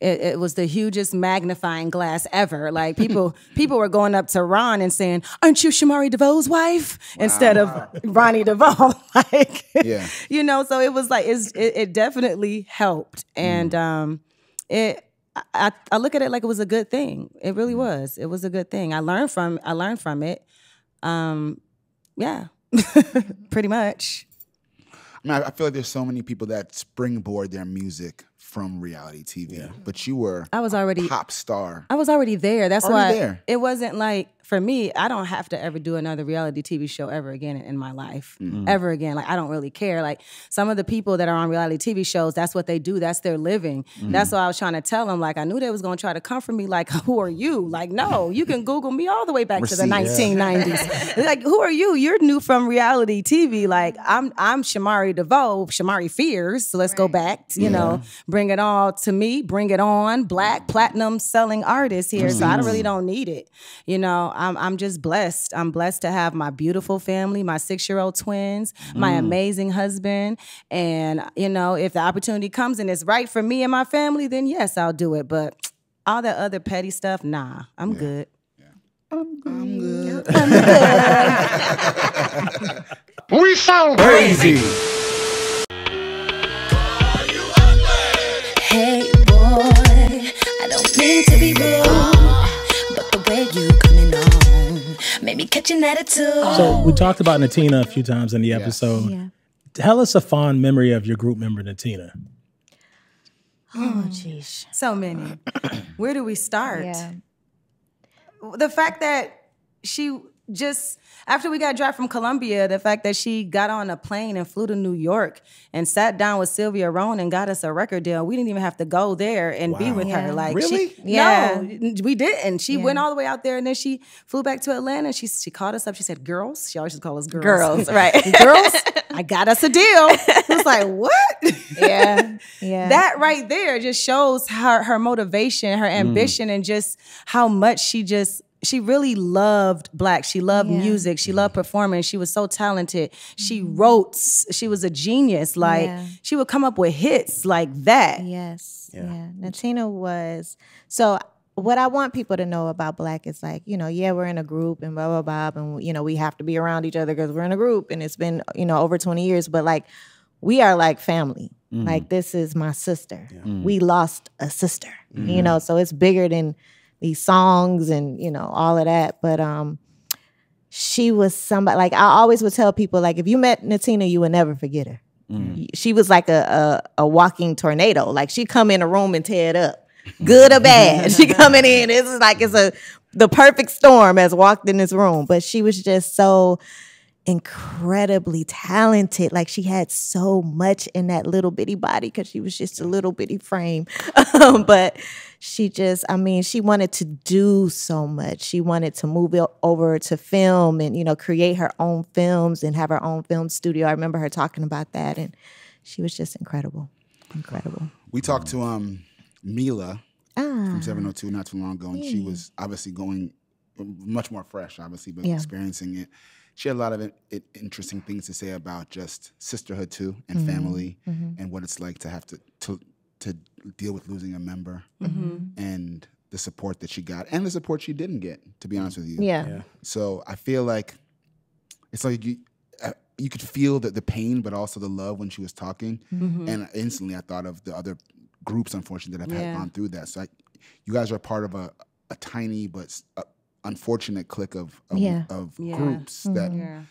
It was the hugest magnifying glass ever. Like people were going up to Ron and saying, "Aren't you Shamari DeVoe's wife?" Instead of Ronnie DeVoe. Like, you know. So it was like it definitely helped, and I look at it like it was a good thing. It really was. It was a good thing. I learned from it. Yeah, pretty much. I mean, I feel like there's so many people that springboard their music from reality TV, but you were a pop star. I was already there. That's why it wasn't like, for me, I don't have to ever do another reality TV show ever again in my life, ever again. Like, I don't really care. Like, some of the people that are on reality TV shows, that's what they do. That's their living. That's why I was trying to tell them. Like, I knew they was going to try to comfort me. Like, who are you? Like, no, you can Google me all the way back to the 1990s. Like, who are you? You're new from reality TV. Like, I'm Shamari DeVoe, Shamari Fierce. So let's go back, you know, bring it all to me. Bring it on. Black, platinum, selling artist here. So I really don't need it, you know. I'm just blessed. I'm blessed to have my beautiful family, my 6-year-old twins, my amazing husband. And, you know, if the opportunity comes and it's right for me and my family, then yes, I'll do it. But all that other petty stuff, nah, I'm good. I'm good. We sound crazy. Hey, boy, I don't mean to be rude, but the way you coming on made me catch an attitude. So we talked about Natina a few times in the episode. Tell us a fond memory of your group member, Natina. Oh, geez. So many. Where do we start? The fact that she just, after we got dropped from Columbia, the fact that she got on a plane and flew to New York and sat down with Sylvia Rohn and got us a record deal. We didn't even have to go there and be with her. Like, really? No, we didn't. She went all the way out there and then she flew back to Atlanta. She called us up. She said, girls. She always just called us girls. Girls, right. Girls, I got us a deal. I was like, what? Yeah. That right there just shows her motivation, her ambition, and just how much she really loved Black. She loved music. She loved performing. She was so talented. She wrote. She was a genius. Like, she would come up with hits like that. Yes. Natina was. So what I want people to know about Black is like, you know, yeah, we're in a group and blah, blah, blah. And, you know, we have to be around each other because we're in a group and it's been, you know, over 20 years. But like, we are like family. Mm. Like, this is my sister. Yeah. Mm. We lost a sister, you know, so it's bigger than these songs and, you know, all of that. But she was somebody, like, I always would tell people, like, if you met Natina, you would never forget her. Mm. She was like a walking tornado. Like, she'd come in a room and tear it up. Good or bad, she coming in. This is like the perfect storm has walked in this room. But she was just so incredibly talented. Like, she had so much in that little bitty body because she was just a little bitty frame. But she just, I mean, she wanted to do so much. She wanted to move over to film and, you know, create her own films and have her own film studio. I remember her talking about that, and she was just incredible, incredible. We talked to Mila from 702 not too long ago, and she was obviously going much more fresh, obviously, but experiencing it. She had a lot of interesting things to say about just sisterhood too, and family, and what it's like to have to deal with losing a member, and the support that she got and the support she didn't get, to be honest with you. Yeah. So I feel like it's like you could feel the pain, but also the love when she was talking, and instantly I thought of the other groups, unfortunately, that have gone through that. So you guys are part of a tiny but unfortunate clique of groups that.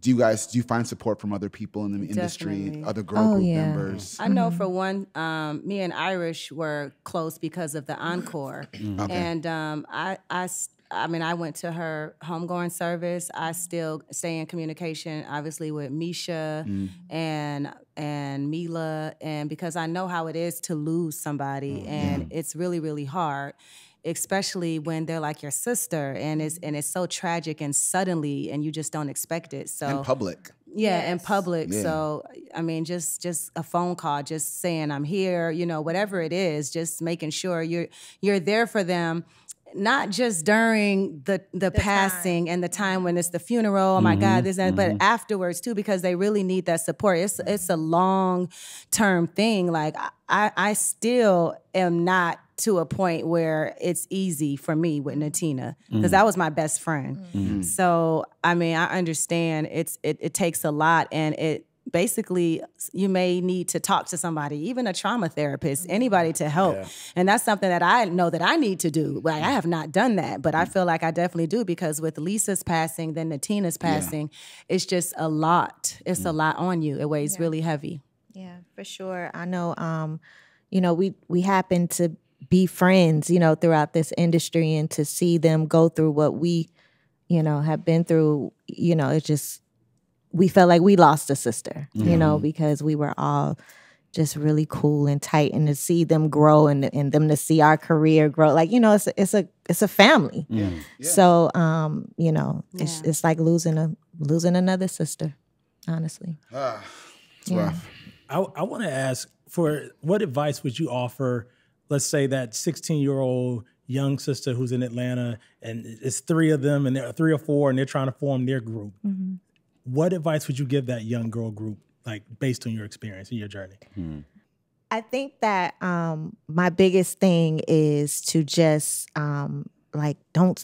Do you find support from other people in the industry, other girl group members? I know for one, me and Irish were close because of the encore, and I went to her homegoing service. I still stay in communication, obviously, with Misha and Mila, and because I know how it is to lose somebody, and it's really, really hard, especially when they're like your sister, and it's so tragic and suddenly, and you just don't expect it. So in public. Yeah, in public. Yeah. So, I mean, just a phone call, just saying I'm here, you know, whatever it is, just making sure you're there for them. Not just during the passing time. And the time when it's the funeral, oh my God, this and but afterwards too, because they really need that support. It's a long term thing. Like I still am not to a point where it's easy for me with Natina, because that was my best friend. So I mean, I understand it takes a lot, and it basically you may need to talk to somebody, even a trauma therapist, anybody to help. Yeah. And that's something that I know that I need to do. Like, I have not done that, but I feel like I definitely do, because with Lisa's passing, then Natina's passing, it's just a lot. It's a lot on you. It weighs really heavy. Yeah, for sure. I know, you know, we happen to be friends, you know, throughout this industry, and to see them go through what we, you know, have been through, you know, it's just, we felt like we lost a sister, you know, because we were all just really cool and tight, and to see them grow and them to see our career grow. Like, you know, it's a family. Yeah. Yeah. So, you know, it's like losing another sister, honestly. It's rough. I want to ask, for what advice would you offer, let's say, that 16-year-old young sister who's in Atlanta, and it's three of them, and there are three or four, and they're trying to form their group. What advice would you give that young girl group, like, based on your experience and your journey? I think that my biggest thing is to just, like, don't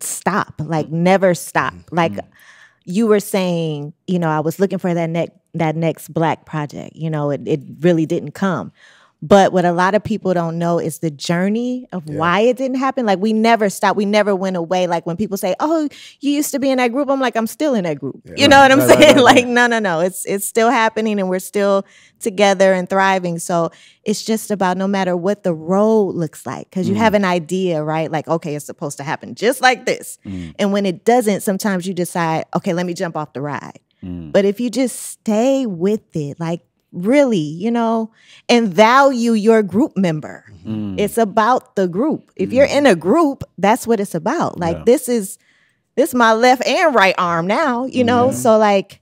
stop. Like, never stop. Like, you were saying, you know, I was looking for that next Black project. You know, it really didn't come. But what a lot of people don't know is the journey of why it didn't happen. Like, we never stopped. We never went away. Like, when people say, oh, you used to be in that group, I'm like, I'm still in that group. Yeah, you know what I'm saying? Like, no. It's still happening, and we're still together and thriving. So it's just about, no matter what the road looks like, because you have an idea, right? Like, okay, it's supposed to happen just like this. And when it doesn't, sometimes you decide, okay, let me jump off the ride. But if you just stay with it, like, really, you know, and value your group member. It's about the group. If you're in a group, that's what it's about. Like, this is my left and right arm now, you know? So, like,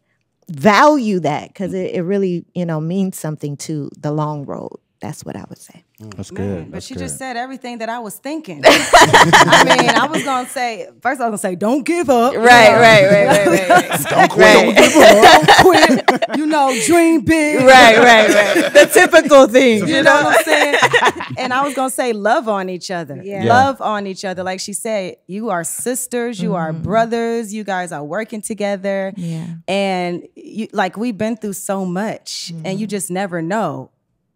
value that, because it really, you know, means something to the long road. That's what I would say. That's good. Man, but you just said everything that I was thinking. I mean, I was going to say, first I was going to say, don't give up. Right. Don't quit. Right. Don't give up. Don't quit. You know, dream big. Right. The typical thing. You know what I'm saying? And I was going to say love on each other. Yeah. Love on each other. Like she said, you are sisters. You are brothers. You guys are working together. Yeah. And you, like, we've been through so much. And you just never know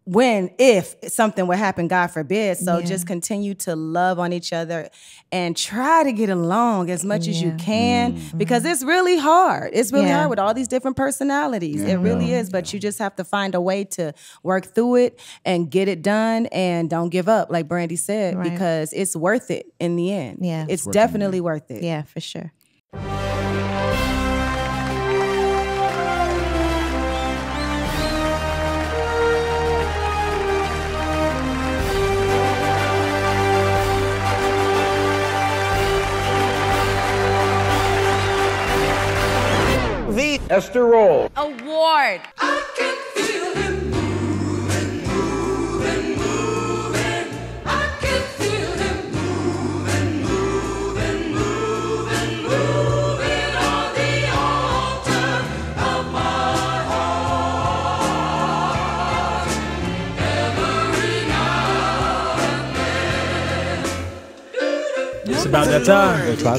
when, if something would happen, God forbid. So just continue to love on each other and try to get along as much as you can, because it's really hard. It's really hard with all these different personalities. It really is, but you just have to find a way to work through it and get it done and don't give up, like Brandy said, because it's worth it in the end. Yeah, it's definitely worth it. Yeah, for sure. The Esther Roll Award. I can feel him moving, moving, moving. I can feel him moving, moving, moving, moving on the altar of my heart. Every now and then. It's about that time. It's about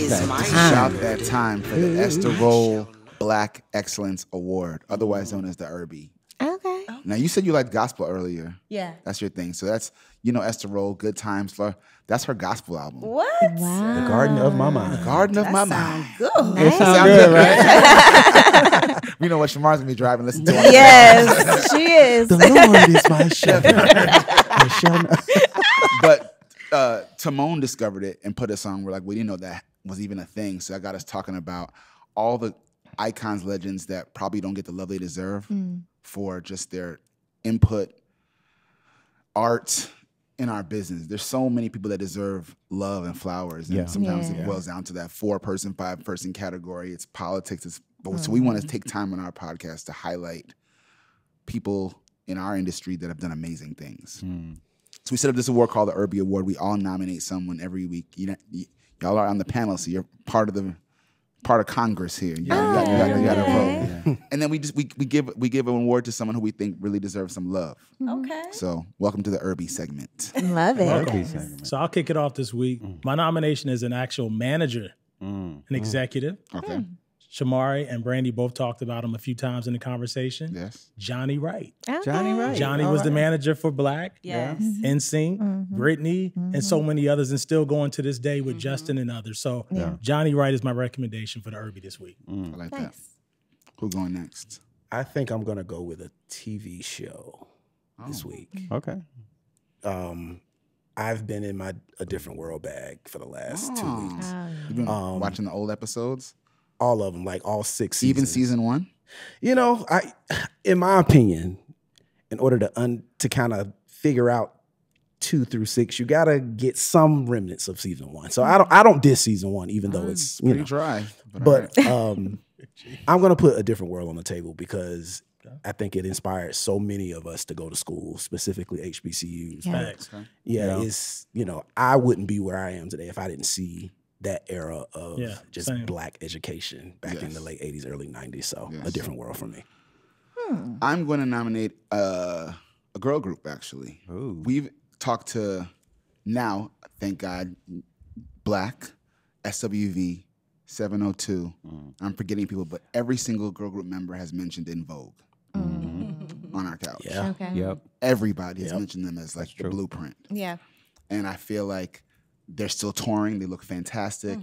that time for the Esther Roll Black Excellence Award, otherwise known as the Irby. Okay. Now, you said you liked gospel earlier. Yeah. That's your thing. So that's, you know, Esther Roll, Good Times, Fleur. That's her gospel album. What? Wow. The Garden of My Mind. The Garden of My Mind. That sounds good. Nice. It sounds good, right? Yeah. You know what Shamar's going to be driving, listen to it. Yes, she is. The Lord is my shepherd. I shall not. But Timon discovered it and put a song where, like, we didn't know that was even a thing. So that got us talking about all the icons, legends that probably don't get the love they deserve for just their input, art in our business. There's so many people that deserve love and flowers. And sometimes it boils down to that 4-person, 5-person category. It's politics. It's, so we want to take time on our podcast to highlight people in our industry that have done amazing things. So we set up this award called the Irby Award. We all nominate someone every week. You know, y'all are on the panel, so you're part of the Congress here. You gotta vote. And then we give an award to someone who we think really deserves some love. Okay. So welcome to the Irby segment. Love it. Okay. So I'll kick it off this week. My nomination is an actual manager, an executive. Okay. Shamari and Brandy both talked about him a few times in the conversation. Yes. Johnny Wright. Okay. Johnny Wright. Johnny was the manager for Black, NSYNC, Britney, and so many others, and still going to this day with Justin and others. So Johnny Wright is my recommendation for the Irby this week. I like that. Who's going next? I think I'm going to go with a TV show this week. Okay. I've been in my A Different World bag for the last 2 weeks. You've been watching the old episodes? All of them, like all 6 seasons. Even season 1? You know, in my opinion, in order to kind of figure out 2 through 6, you gotta get some remnants of season 1. So I don't diss season 1, even though it's pretty dry. But I'm gonna put A Different World on the table because I think it inspired so many of us to go to school, specifically HBCUs. Yeah, it's, you know, I wouldn't be where I am today if I didn't see that era of just Black education back in the late 80s, early 90s. So A Different World for me. I'm going to nominate a girl group, actually. Ooh. We've talked to, now, thank God, Black, SWV, 702. I'm forgetting people, but every single girl group member has mentioned In Vogue on our couch. Yeah. Okay. Yep. Everybody has mentioned them as like the blueprint. Yeah. And I feel like they're still touring. They look fantastic.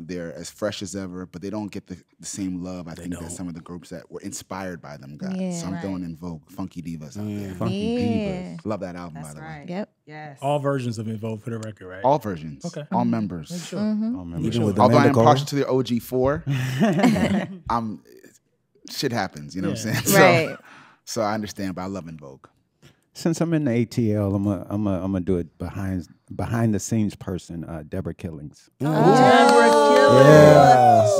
They're as fresh as ever, but they don't get the same love, I think, that some of the groups that were inspired by them got. Yeah, so I'm throwing In Vogue, Funky Divas out there. Funky Divas. Love that album, by the way. Yep. Yes. All versions of In Vogue for the record, right? All versions. Okay. All members. All members. Although I am partial to the OG4, shit happens, you know what I'm saying? Right. So I understand, but I love In Vogue. Since I'm in the ATL, I'm gonna do it behind the scenes person, Deborah Killings. Oh. Deborah Killings.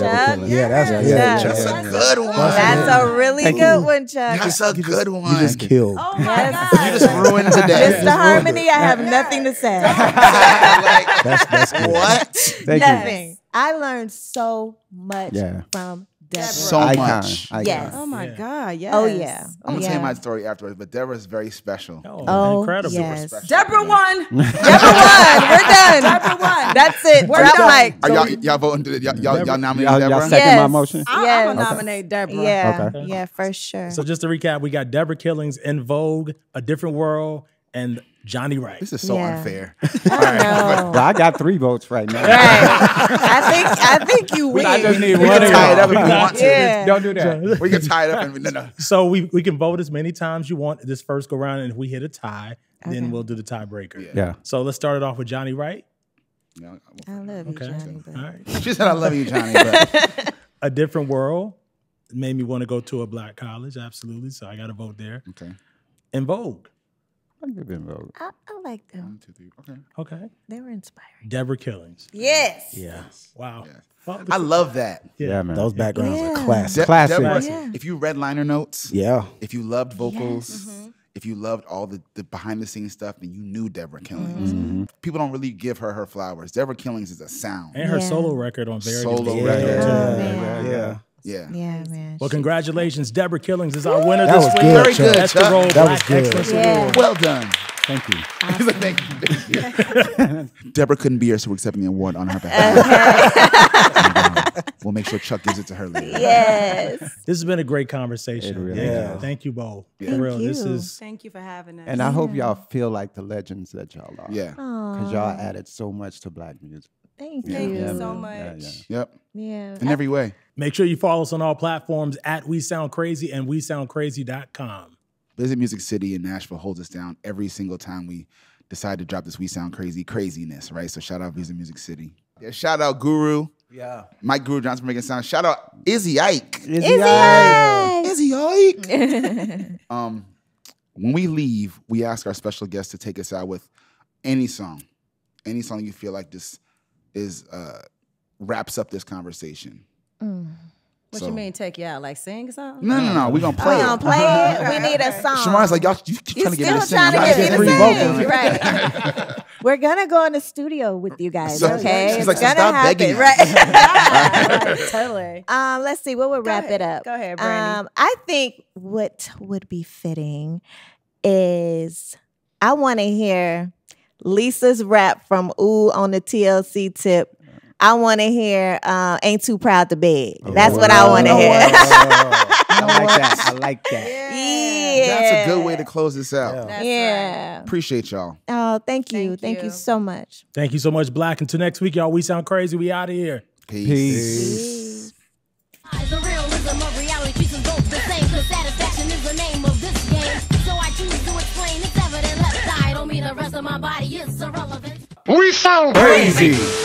Yeah. Deborah Killings. Yeah, that's a good one. That's a really good one, Chuck. That's a good one. You just killed. Oh my God. You just ruined today. Mr. Harmony, I have nothing to say. That's good. What? Thank nothing. You. I learned so much from Deborah. So much. Yes. Oh, my God. Yes. Oh, yeah. I'm going to tell you my story afterwards, but Deborah's very special. Oh, incredible. Yes. Special. Deborah won. Deborah won. We're done. Deborah won. That's it. We're done. Are y'all voting? Y'all nominating Deborah? Y'all second my motion? Yes. I'm going to nominate Deborah. Yeah. Okay. Yeah, for sure. So just to recap, we got Deborah Killings, In Vogue, A Different World, and Johnny Wright. This is so unfair. I know. Well, I got 3 votes right now. Right. I think you win. I just need one. We can tie it up if you want to. Yeah. Don't do that. We can tie it up. And no. So we can vote as many times you want this first go round, and if we hit a tie, then we'll do the tiebreaker. Yeah. So let's start it off with Johnny Wright. No, I love you, Johnny. All right. She said, "I love you, Johnny." But. A Different World made me want to go to a black college. Absolutely. So I got to vote there. Okay. In Vogue. I like them. 1, 2, 3. Okay. Okay. They were inspiring. Deborah Killings. Yes. Yeah. Wow. Yeah. Well, I love that. Yeah, yeah, man. Those backgrounds are classic. Deborah, if you read liner notes, if you loved vocals, if you loved all the behind the scenes stuff, then you knew Deborah Killings. People don't really give her flowers. Deborah Killings is a sound. And her solo record on Verity. Solo record. Yeah. Yeah. Yeah, man. Well, congratulations. Deborah Killings is our winner this week. Very good. That's the role. That was good. Yeah. Well done. Thank you. Awesome. Thank you. Deborah couldn't be here, so we're accepting the award on her behalf. Okay. We'll make sure Chuck gives it to her later. Yes. This has been a great conversation. It really is. Thank you both. Yeah. Thank you. Thank you for having us. And I hope y'all feel like the legends that y'all are. Yeah. Because y'all added so much to black music. Thank you so much. Yeah. In every way. Make sure you follow us on all platforms at We Sound Crazy and WeSoundCrazy.com. Blizzard Music City in Nashville holds us down every single time we decide to drop this We Sound Crazy craziness, right? So shout out Blizzard Music City. Yeah, shout out Guru. Yeah. Mike Guru Johnson making sound. Shout out Izzy Ike. Izzy Ike. When we leave, we ask our special guest to take us out with any song. Any song you feel like just is wraps up this conversation. What you mean take you out? Like sing something? No. We're going to play it. We're going to play it? We need a song. Shamara's like, y'all trying to get me to sing. Right. We're going to go in the studio with you guys, okay? She's like, so stop begging. Right. Totally. Let's see. We'll wrap it up. Go ahead, Brandy. I think what would be fitting is I want to hear Lisa's rap from Ooh on the TLC tip. I want to hear Ain't Too Proud to Beg. That's what I want to hear. I like that. Yeah. That's a good way to close this out. Yeah. Right. Appreciate y'all. Oh, thank you. Thank you so much. Thank you so much, Black. Until next week, y'all, We Sound Crazy. We out of here. Peace. The realism of reality keeps them both the same. Because satisfaction is the name of this game. So I choose to explain. It's evident left eye. Don't mean the rest of my body is irrelevant. We Sound Crazy.